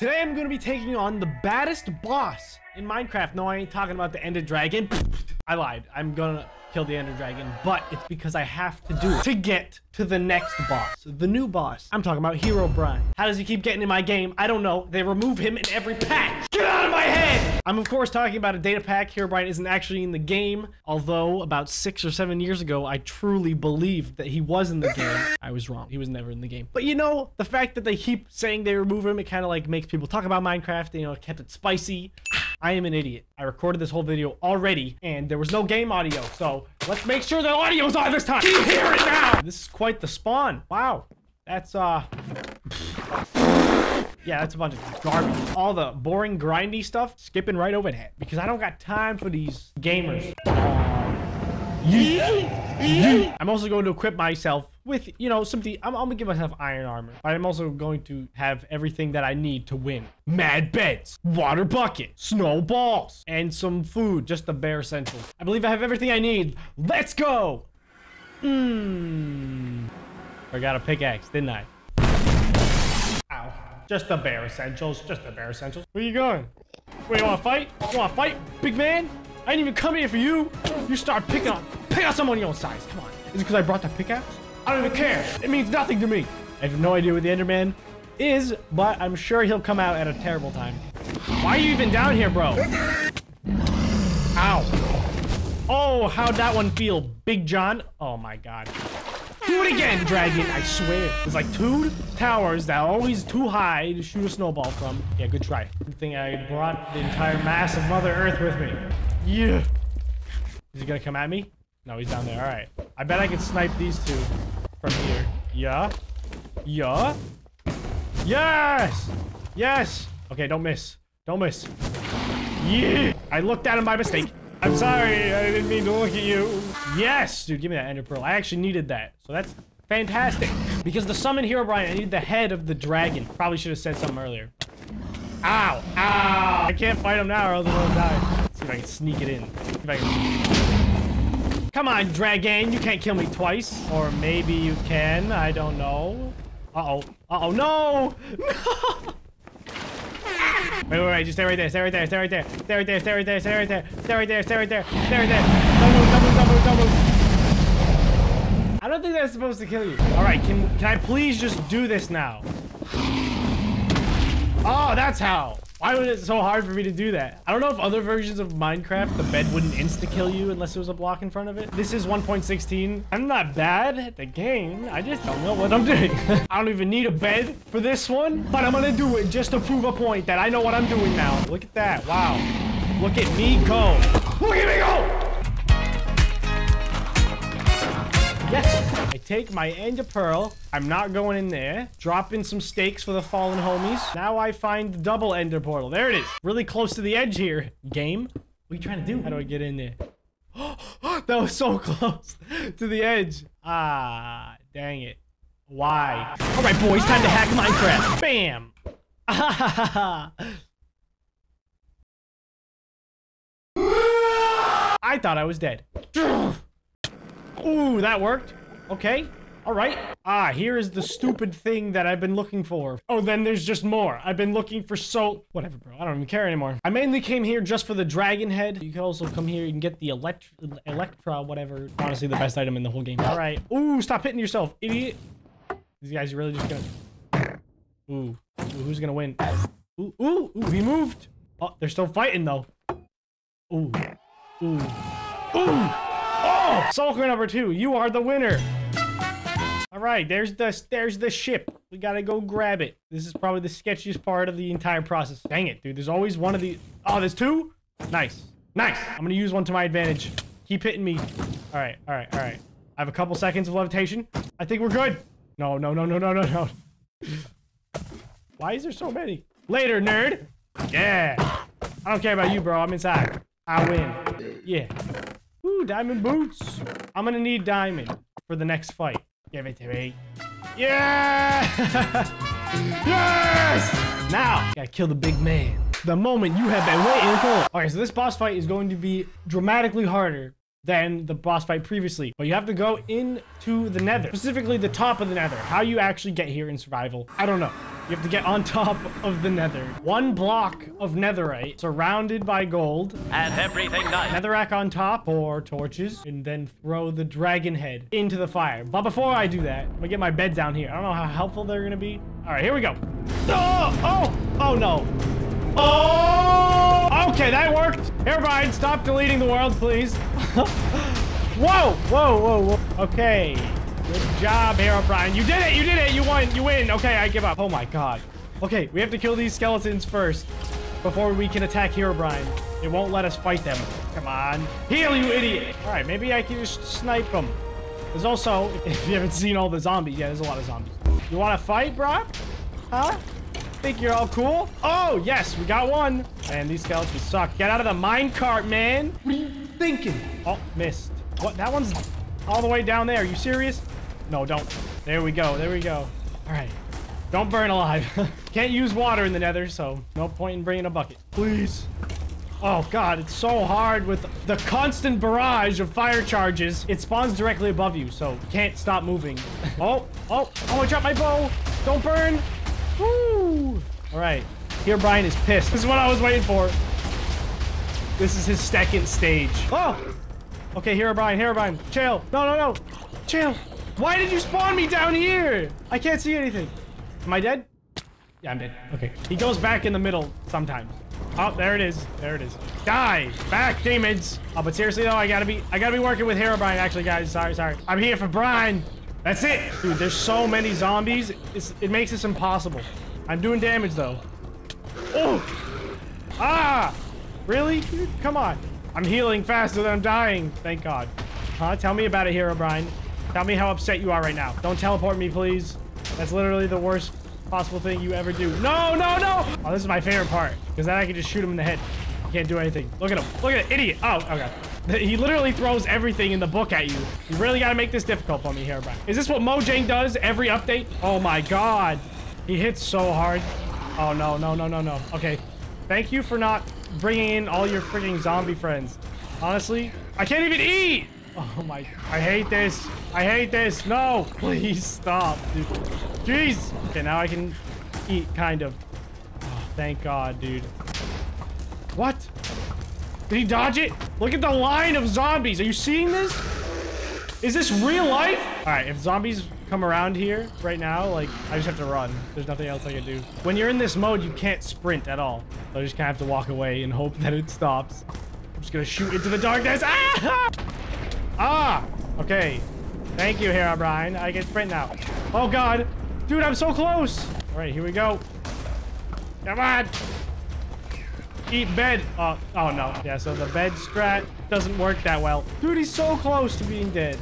Today I'm going to be taking on the baddest boss in Minecraft. No, I ain't talking about the Ender Dragon. I lied. I'm going to kill the Ender Dragon, but it's because I have to do it to get to the next boss, the new boss. I'm talking about Herobrine. How does he keep getting in my game? I don't know. They remove him in every patch. Get out of my head! I'm of course talking about a data pack. Herobrine isn't actually in the game, although about 6 or 7 years ago, I truly believed that he was in the game. I was wrong. He was never in the game. But you know, the fact that they keep saying they remove him, it kind of like makes people talk about Minecraft. You know, it kept it spicy. I am an idiot. I recorded this whole video already and there was no game audio. So let's make sure the audio's on this time. You hear it now. This is quite the spawn. Wow. That's yeah, that's a bunch of garbage. All the boring grindy stuff skipping right over that because I don't got time for these gamers. I'm also going to equip myself with, you know, something. I'm gonna give myself iron armor, but I'm also going to have everything that I need to win. Mad beds, water bucket, snowballs, and some food, just the bare essentials. I believe I have everything I need. Let's go. I got a pickaxe, didn't I? Ow. Just the bare essentials, just the bare essentials. Where are you going? Where you wanna fight? You wanna fight, big man? I didn't even come here for you. You start pick out someone your own size. Come on. Is it because I brought that pickaxe? I don't even care. It means nothing to me. I have no idea what the Enderman is, but I'm sure he'll come out at a terrible time. Why are you even down here, bro? Ow. Oh, how'd that one feel, Big John? Oh my God. Do it again, dragon, I swear. There's like 2 towers that are always too high to shoot a snowball from. Yeah, good try. Good thing I brought the entire mass of Mother Earth with me. Yeah. Is he gonna come at me? No, he's down there. All right. I bet I can snipe these 2 from here. Yeah. Yeah. Yes. Yes. Okay, don't miss. Don't miss. Yeah. I looked at him by mistake. I'm sorry. I didn't mean to look at you. Yes. Dude, give me that Ender Pearl. I actually needed that. So that's fantastic. Because to summon Herobrine, I need the head of the dragon. Probably should have said something earlier. Ow. Ow. I can't fight him now or else I'll die. Let's see if I can sneak it in. If I can... Come on, dragon. You can't kill me twice. Or maybe you can. I don't know. Uh-oh. Uh-oh. No! No! Wait. Just stay right there. Stay right there. Stay right there. Stay right there. Stay right there. Stay right there. Stay right there. Stay right there. Stay right there. Don't move. Don't move. Don't move. Don't move. I don't think that's supposed to kill you. All right. Can I please just do this now? Oh, that's how. Why was it so hard for me to do that? I don't know if other versions of Minecraft, the bed wouldn't insta-kill you unless there was a block in front of it. This is 1.16. I'm not bad at the game. I just don't know what I'm doing. I don't even need a bed for this one, but I'm gonna do it just to prove a point that I know what I'm doing now. Look at that. Wow. Look at me go. Look at me go! Yes. I take my Ender Pearl. I'm not going in there. Drop in some stakes for the fallen homies. Now I find the double ender portal. There it is. Really close to the edge here. Game? What are you trying to do? How do I get in there? That was so close to the edge. Ah, dang it. Why? All right, boys, time to hack Minecraft. Bam. I thought I was dead. Ooh, that worked. Okay. All right. Ah, here is the stupid thing that I've been looking for. Oh, then there's just more. I've been looking for so... Whatever, bro. I don't even care anymore. I mainly came here just for the dragon head. You can also come here and get the Electra, whatever. Honestly, the best item in the whole game. All right. Ooh, stop hitting yourself, idiot. These guys are really just gonna... Ooh. Ooh, who's gonna win? Ooh, ooh, ooh, he moved. Oh, they're still fighting, though. Ooh. Ooh. Ooh. Oh! Sulker number 2, you are the winner. All right, there's the ship. We gotta go grab it. This is probably the sketchiest part of the entire process. Dang it, dude. There's always one of the... Oh, there's 2? Nice. Nice. I'm gonna use one to my advantage. Keep hitting me. All right, all right, all right. I have a couple seconds of levitation. I think we're good. No, no, no, no, no, no, no. Why is there so many? Later, nerd. Yeah. I don't care about you, bro. I'm inside. I win. Yeah. Ooh, diamond boots. I'm gonna need diamond for the next fight. Give it to me. Yeah! Yes! Now, gotta kill the big man. The moment you have been waiting for. All right, so this boss fight is going to be dramatically harder than the boss fight previously. But you have to go into the nether, specifically the top of the nether. How you actually get here in survival, I don't know. You have to get on top of the nether. One block of netherite surrounded by gold. And everything nice. Netherrack on top, 4 torches, and then throw the dragon head into the fire. But before I do that, I'm gonna get my bed down here. I don't know how helpful they're gonna be. All right, here we go. Oh no. Oh, okay, that worked. Herobrine, stop deleting the world, please. Whoa. Okay. Good job, Herobrine. You did it. You won. You win. Okay, I give up. Oh, my God. Okay, we have to kill these skeletons first before we can attack Herobrine. It won't let us fight them. Come on. Heal, you idiot. All right, maybe I can just snipe them. There's also, if you haven't seen all the zombies, yeah, there's a lot of zombies. You want to fight, brah? Huh? Think you're all cool? Oh, yes, we got one. And these skeletons suck. Get out of the minecart, man. What are you thinking? Oh, missed. What? That one's all the way down there. Are you serious? No, don't. There we go. There we go. All right. Don't burn alive. Can't use water in the nether, so no point in bringing a bucket. Please. Oh, God. It's so hard with the constant barrage of fire charges. It spawns directly above you, so you can't stop moving. Oh, I dropped my bow. Don't burn. Woo! All right. Herobrine is pissed. This is what I was waiting for. This is his second stage. Oh! Okay, Herobrine. Chill. No. Chill. Why did you spawn me down here? I can't see anything. Am I dead? Yeah, I'm dead. Okay. He goes back in the middle sometimes. Oh, there it is. Die. Back, demons. Oh, but seriously, though, I gotta be working with Herobrine, actually, guys. Sorry. I'm here for Brine. That's it. Dude, there's so many zombies. It makes this impossible. I'm doing damage, though. Oh! Ah! Really? Dude, come on. I'm healing faster than I'm dying. Thank God. Huh? Tell me about it, Herobrine. Tell me how upset you are right now. Don't teleport me, please. That's literally the worst possible thing you ever do. No! Oh, this is my favorite part. Because then I can just shoot him in the head. Can't do anything. Look at him. Look at it. Idiot. Oh, okay. He literally throws everything in the book at you. You really got to make this difficult for me, Herobrine. Is this what Mojang does every update? Oh, my God. He hits so hard. Oh, no. Okay. Thank you for not bringing in all your freaking zombie friends. Honestly, I can't even eat. Oh, my. I hate this. No, please stop, dude. Jeez. Okay, now I can eat, kind of. Oh, thank God, dude. What? Did he dodge it? Look at the line of zombies. Are you seeing this? Is this real life? All right, if zombies come around here right now, like, I just have to run. There's nothing else I can do. When you're in this mode, you can't sprint at all. So I just kind of have to walk away and hope that it stops. I'm just going to shoot into the darkness. Ah! Okay. Thank you, Herobrine. I can sprint now. Oh, God. Dude, I'm so close. All right, here we go. Come on. Eat bed. Oh no. Yeah, so the bed strat doesn't work that well. Dude, he's so close to being dead.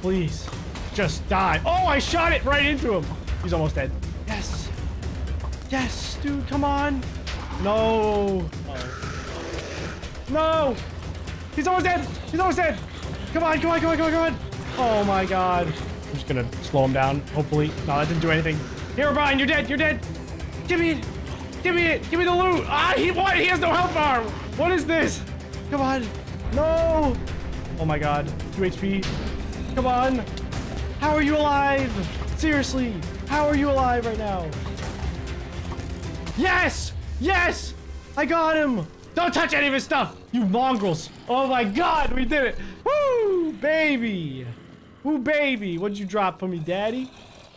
Please, just die. Oh, I shot it right into him. He's almost dead. Yes. Yes, dude, come on. No. No. He's almost dead. Come on. Oh my God. I'm just gonna slow him down, hopefully. No, that didn't do anything. Herobrine, you're dead. Give me it. Give me the loot. Ah, what? He has no health bar. What is this? Come on. No. Oh, my God. 2 HP. Come on. How are you alive? Seriously. How are you alive right now? Yes. Yes. I got him. Don't touch any of his stuff. You mongrels. Oh, my God. We did it. Woo, baby. Woo, baby. What'd you drop for me, daddy?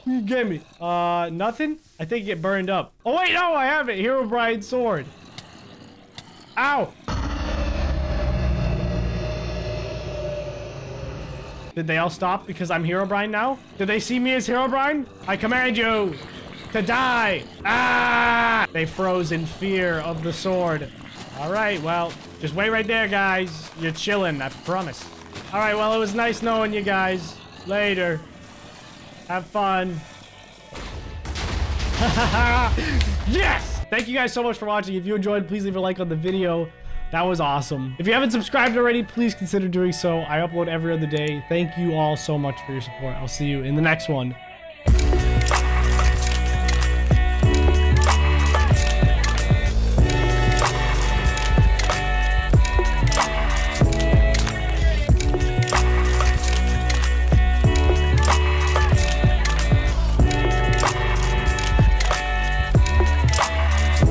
You gave me nothing. I think it burned up. Oh wait, no, I have it. Herobrine sword. Ow. Did they all stop because I'm Herobrine now? Did they see me as Herobrine? I command you to die. Ah! They froze in fear of the sword. All right, well, just wait right there, guys. You're chilling, I promise. All right, well, it was nice knowing you guys. Later. Have fun. Yes! Thank you guys so much for watching. If you enjoyed, please leave a like on the video. That was awesome. If you haven't subscribed already, please consider doing so. I upload every other day. Thank you all so much for your support. I'll see you in the next one.